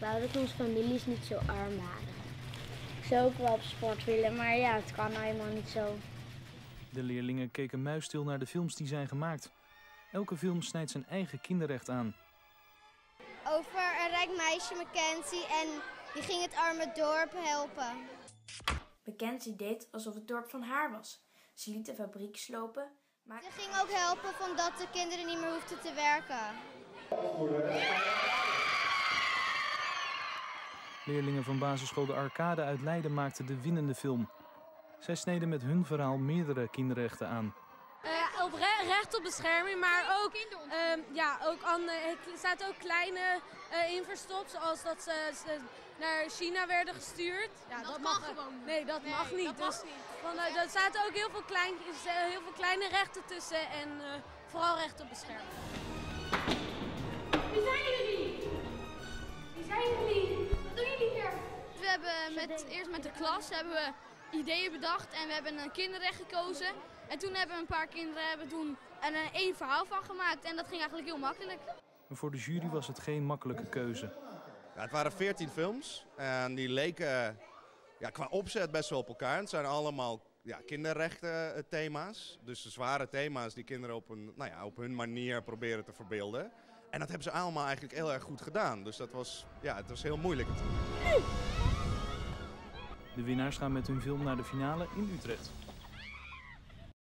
wou dat onze families niet zo arm waren. Ik zou ook wel op sport willen, maar ja, het kan nou helemaal niet zo. De leerlingen keken muisstil naar de films die zijn gemaakt. Elke film snijdt zijn eigen kinderrecht aan. Over een rijk meisje, Mackenzie, en die ging het arme dorp helpen. Mackenzie deed alsof het dorp van haar was. Ze liet de fabriek slopen. Maar... Ze ging ook helpen van dat de kinderen niet meer hoefden te werken. Leerlingen van basisschool de Arcade uit Leiden maakten de winnende film. Zij sneden met hun verhaal meerdere kinderrechten aan. Op recht op bescherming, maar ook, er zaten ook kleine in verstopt, zoals dat ze naar China werden gestuurd. Ja, dat mag gewoon. Nee, dat mag niet. Er zaten ook heel veel kleine rechten tussen en vooral recht op bescherming. Wie zijn jullie? Wie zijn jullie? Wat doen jullie hier? We hebben eerst met de klas hebben we ideeën bedacht en we hebben een kinderrecht gekozen. En toen hebben een paar kinderen er één verhaal van gemaakt en dat ging eigenlijk heel makkelijk. Maar voor de jury was het geen makkelijke keuze. Ja, het waren 14 films en die leken qua opzet best wel op elkaar. Het zijn allemaal kinderrechten thema's, dus de zware thema's die kinderen op hun manier proberen te verbeelden. En dat hebben ze allemaal eigenlijk heel erg goed gedaan, dus dat was, het was heel moeilijk. De winnaars gaan met hun film naar de finale in Utrecht.